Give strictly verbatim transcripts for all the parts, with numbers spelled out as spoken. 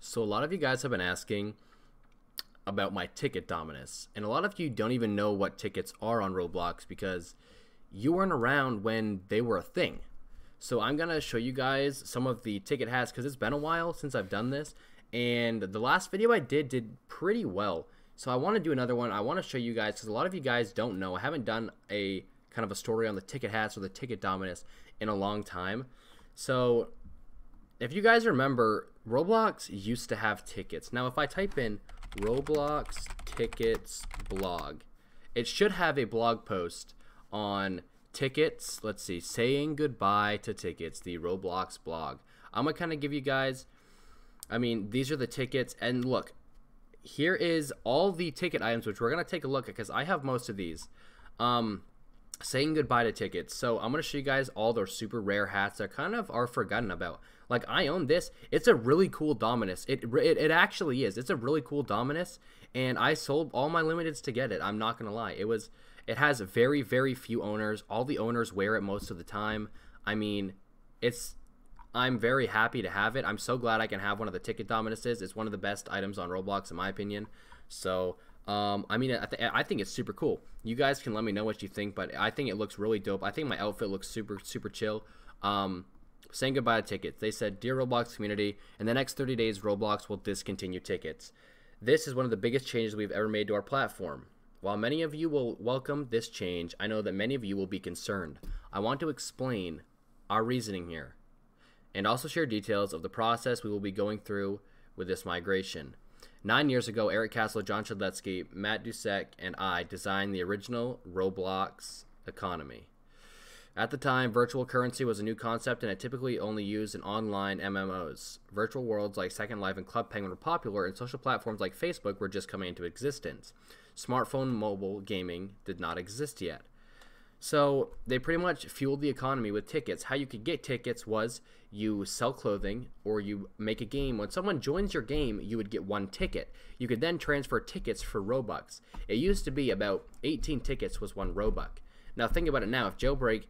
So a lot of you guys have been asking about my ticket Dominus, and a lot of you don't even know what tickets are on Roblox because you weren't around when they were a thing. So I'm gonna show you guys some of the ticket hats because it's been a while since I've done this, and the last video I did did pretty well. So I want to do another one. I want to show you guys because a lot of you guys don't know. I haven't done a kind of a story on the ticket hats or the ticket Dominus in a long time. So if you guys remember, Roblox used to have tickets. Now if I type in Roblox tickets blog, it should have a blog post on tickets. Let's see, saying goodbye to tickets, the Roblox blog. I'm gonna kind of give you guys, I mean, these are the tickets, and look, here is all the ticket items which we're gonna take a look at because I have most of these. Um, saying goodbye to tickets. So I'm gonna show you guys all those super rare hats that kind of are forgotten about. Like, I own this. It's a really cool Dominus. It, it it actually is. It's a really cool Dominus, and I sold all my limiteds to get it. I'm not gonna lie. It was it has very very few owners. All the owners wear it most of the time. I mean, it's I'm very happy to have it. I'm so glad I can have one of the ticket Dominuses. It's one of the best items on Roblox in my opinion. So Um, I mean, I, th I think it's super cool. You guys can let me know what you think, but I think it looks really dope. I think my outfit looks super, super chill. Um, saying goodbye to tickets. They said, "Dear Roblox community, in the next thirty days, Roblox will discontinue tickets. This is one of the biggest changes we've ever made to our platform. While many of you will welcome this change, I know that many of you will be concerned. I want to explain our reasoning here and also share details of the process we will be going through with this migration. Nine years ago, Eric Castle, John Chletsky, Matt Dusek, and I designed the original Roblox economy. At the time, virtual currency was a new concept and it typically only used in online M M Os. Virtual worlds like Second Life and Club Penguin were popular, and social platforms like Facebook were just coming into existence. Smartphone mobile gaming did not exist yet. So they pretty much fueled the economy with tickets. How you could get tickets was you sell clothing or you make a game. When someone joins your game, you would get one ticket. You could then transfer tickets for Robux. It used to be about eighteen tickets was one Robux. Now think about it now. If Jailbreak,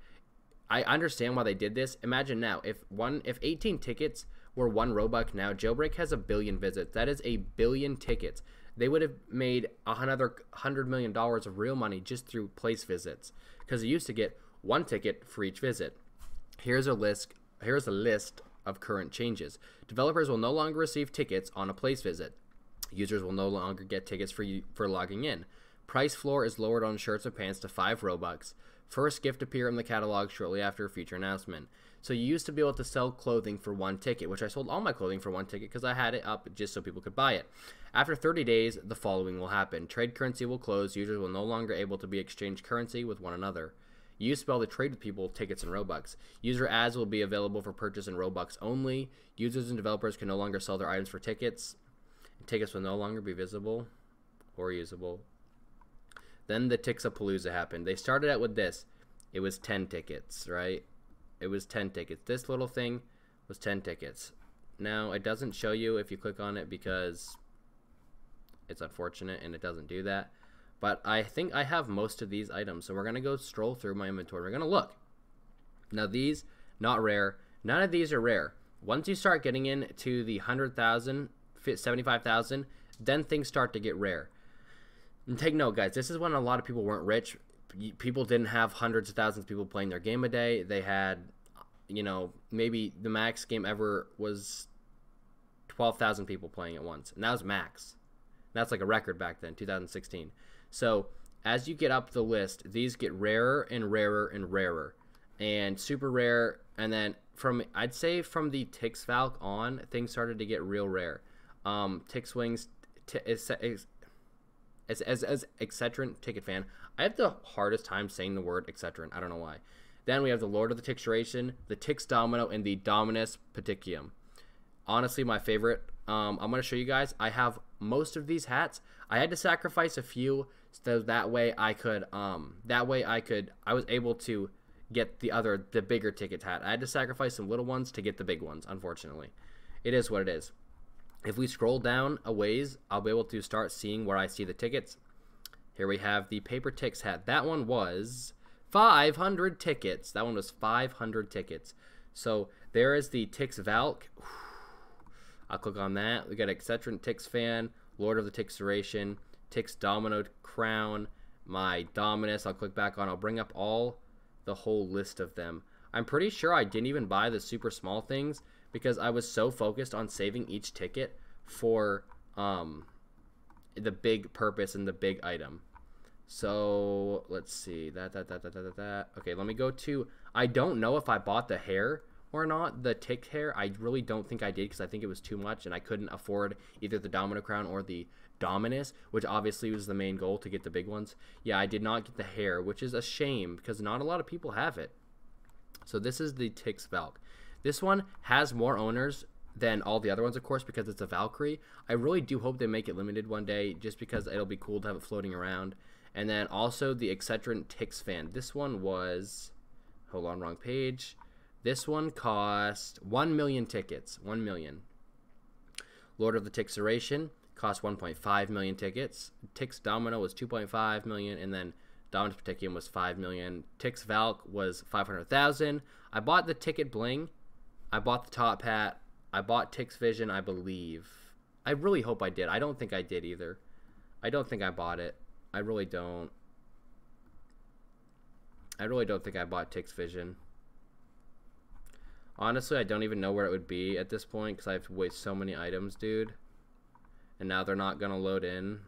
I understand why they did this. Imagine now if one, if eighteen tickets were one Robux now, Jailbreak has a billion visits. That is a billion tickets. They would have made another one hundred million dollars of real money just through place visits, because you used to get one ticket for each visit. Here's a list, here's a list of current changes. Developers will no longer receive tickets on a place visit. Users will no longer get tickets for, for logging in. Price floor is lowered on shirts and pants to five Robux. First gift appear in the catalog shortly after a future announcement. So you used to be able to sell clothing for one ticket, which I sold all my clothing for one ticket because I had it up just so people could buy it. After thirty days, the following will happen. Trade currency will close. Users will no longer able to be exchanged currency with one another. You used to be able to trade with people, tickets, and Robux. User ads will be available for purchase in Robux only. Users and developers can no longer sell their items for tickets. Tickets will no longer be visible or usable. Then the Tixapalooza happened. They started out with this. It was ten tickets, right? It was ten tickets. This little thing was ten tickets. Now, it doesn't show you if you click on it because it's unfortunate and it doesn't do that. But I think I have most of these items. So we're going to go stroll through my inventory. We're going to look. Now, these, not rare. None of these are rare. Once you start getting into the one hundred thousand, seventy-five thousand, then things start to get rare. And take note, guys, this is when a lot of people weren't rich. People didn't have hundreds of thousands of people playing their game a day. They had, you know, maybe the max game ever was twelve thousand people playing at once. And that was max. That's like a record back then, two thousand sixteen. So as you get up the list, these get rarer and rarer and rarer. And super rare. And then from, I'd say from the Tix Falc on, things started to get real rare. Um, Tix Wings, t is, is, As, as, as Excetrant Ticket Fan, I have the hardest time saying the word Excetrant. I don't know why. Then we have the Lord of the Tixturation, the Tix Domino, and the Dominus Paticium. Honestly, my favorite. Um, I'm going to show you guys. I have most of these hats. I had to sacrifice a few so that way I could, um, that way I could, I was able to get the other, the bigger ticket hat. I had to sacrifice some little ones to get the big ones, unfortunately. It is what it is. If we scroll down a ways, I'll be able to start seeing where I see the tickets. Here we have the paper Tix hat. That one was five hundred tickets. That one was five hundred tickets. So there is the Tix Valk. I'll click on that. We got Accetrant Tix Fan, Lord of the Tixeration, Tix Domino Crown, my Dominus. I'll click back on. I'll bring up all the whole list of them. I'm pretty sure I didn't even buy the super small things because I was so focused on saving each ticket for um, the big purpose and the big item. So let's see that that that that that that. Okay, let me go to. I don't know if I bought the hair or not, the tick hair. I really don't think I did because I think it was too much and I couldn't afford either the Domino Crown or the Dominus, which obviously was the main goal to get the big ones. Yeah, I did not get the hair, which is a shame because not a lot of people have it. So this is the Tix Valk. This one has more owners than all the other ones, of course, because it's a Valkyrie. I really do hope they make it limited one day just because it'll be cool to have it floating around. And then also the Accetrant Tix Fan. This one was, hold on, wrong page. This one cost one million tickets, one million. Lord of the Tixeration cost one point five million tickets. Tix Domino was two point five million, and then Dominus Paticium was five million. Tix Valk was five hundred thousand. I bought the Ticket Bling. I bought the Top Hat. I bought Tix Vision, I believe. I really hope I did. I don't think I did either. I don't think I bought it. I really don't. I really don't think I bought Tix Vision. Honestly, I don't even know where it would be at this point because I have to waste so many items, dude. And now they're not going to load in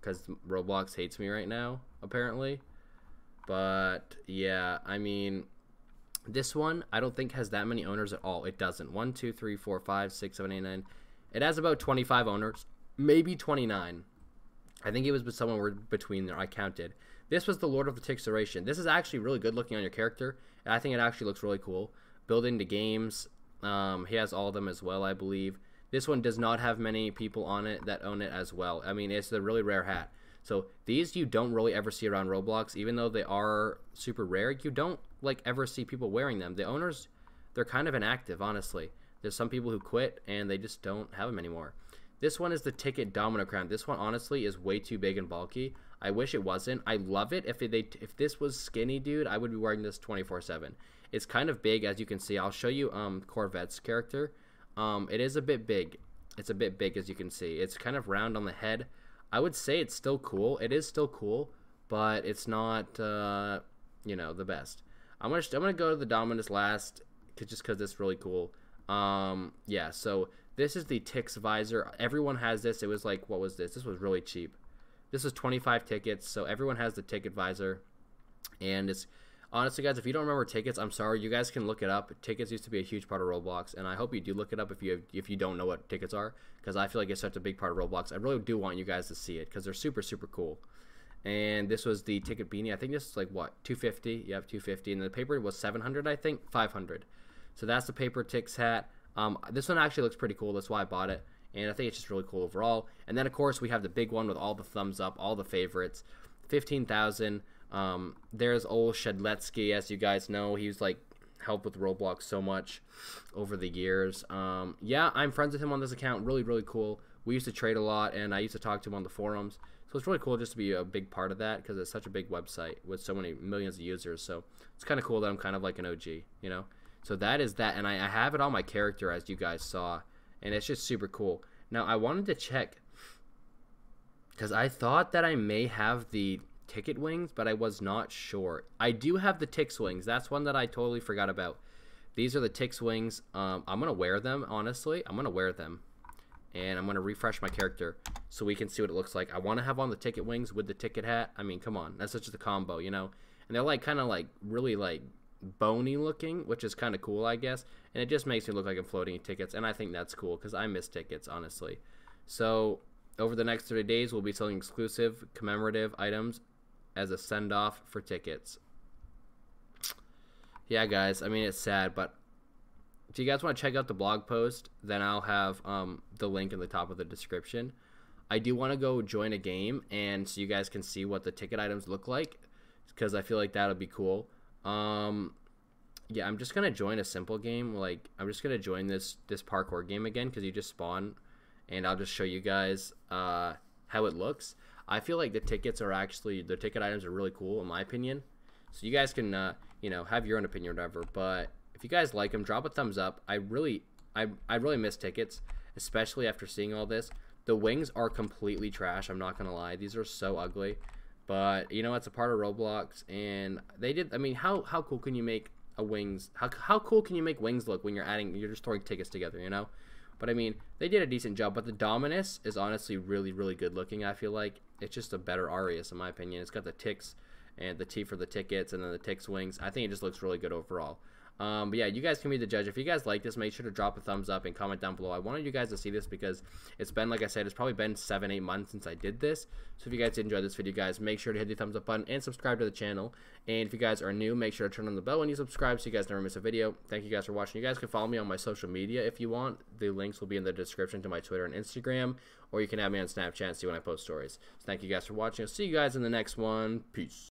because Roblox hates me right now, apparently. But, yeah, I mean, this one I don't think has that many owners at all. It doesn't. one, two, three, four, five, six, seven, eight, nine. It has about twenty-five owners, maybe twenty-nine. I think it was somewhere between there. I counted. This was the Lord of the Tixeration. This is actually really good looking on your character, and I think it actually looks really cool. Build into games. Um, he has all of them as well, I believe. This one does not have many people on it that own it as well. I mean, it's a really rare hat. So these you don't really ever see around Roblox, even though they are super rare. You don't like ever see people wearing them. The owners, they're kind of inactive, honestly. There's some people who quit and they just don't have them anymore. This one is the Ticket Domino Crown. This one honestly is way too big and bulky. I wish it wasn't. I love it. If they if this was skinny, dude, I would be wearing this twenty-four seven. It's kind of big, as you can see. I'll show you um Corvette's character. Um, it is a bit big. It's a bit big, as you can see. It's kind of round on the head. I would say it's still cool. It is still cool, but it's not uh, you know, the best. I'm gonna I'm gonna go to the Dominus last, cause, just because it's really cool. Um, yeah. So. This is the Tix Visor. Everyone has this. It was like, what was this? This was really cheap. This was twenty-five tickets, so everyone has the Ticket Visor. And it's, honestly, guys, if you don't remember tickets, I'm sorry. You guys can look it up. Tickets used to be a huge part of Roblox, and I hope you do look it up if you if you don't know what tickets are, because I feel like it's such a big part of Roblox. I really do want you guys to see it, because they're super, super cool. And this was the Ticket Beanie. I think this is like, what, two fifty? You have two fifty. And the paper was seven hundred, I think, five hundred. So that's the paper Tix hat. Um, this one actually looks pretty cool. That's why I bought it, and I think it's just really cool overall. And then, of course, we have the big one with all the thumbs up, all the favorites, fifteen thousand. Um, there's old Shedletsky, as you guys know. He's, like, helped with Roblox so much over the years. Um, yeah, I'm friends with him on this account. Really, really cool. We used to trade a lot, and I used to talk to him on the forums. So it's really cool just to be a big part of that because it's such a big website with so many millions of users. So it's kind of cool that I'm kind of like an O G, you know? So that is that, and I, I have it on my character, as you guys saw, and it's just super cool. Now, I wanted to check, because I thought that I may have the ticket wings, but I was not sure. I do have the Tix wings. That's one that I totally forgot about. These are the Tix wings. Um, I'm going to wear them, honestly. I'm going to wear them, and I'm going to refresh my character so we can see what it looks like. I want to have on the ticket wings with the ticket hat. I mean, come on. That's such a combo, you know? And they're like kind of like really like bony looking, which is kind of cool, I guess, and it just makes me look like I'm floating in tickets, and I think that's cool because I miss tickets, honestly. So over the next thirty days, we'll be selling exclusive commemorative items as a send-off for tickets. Yeah, guys, I mean, it's sad, but if you guys want to check out the blog post, then I'll have um, the link in the top of the description. I do want to go join a game, and so you guys can see what the ticket items look like, because I feel like that'll be cool. Um, yeah, I'm just going to join a simple game. Like, I'm just going to join this, this parkour game again, because you just spawn, and I'll just show you guys, uh, how it looks. I feel like the tickets are actually, the ticket items are really cool, in my opinion. So you guys can, uh, you know, have your own opinion or whatever, but if you guys like them, drop a thumbs up. I really, I, I really miss tickets, especially after seeing all this. The wings are completely trash, I'm not going to lie. These are so ugly. But, you know, it's a part of Roblox, and they did, I mean, how, how cool can you make a wings, how, how cool can you make wings look when you're adding, you're just throwing tickets together, you know? But, I mean, they did a decent job, but the Dominus is honestly really, really good looking, I feel like. It's just a better Arius, in my opinion. It's got the tix and the T for the tickets, and then the tix wings. I think it just looks really good overall. Um, but yeah, you guys can be the judge. If you guys like this, make sure to drop a thumbs up and comment down below. I wanted you guys to see this because it's been, like I said, it's probably been seven, eight months since I did this. So if you guys did enjoy this video, guys, make sure to hit the thumbs up button and subscribe to the channel. And if you guys are new, make sure to turn on the bell when you subscribe so you guys never miss a video. Thank you guys for watching. You guys can follow me on my social media if you want. The links will be in the description to my Twitter and Instagram, or you can add me on Snapchat and see when I post stories. So thank you guys for watching. I'll see you guys in the next one. Peace.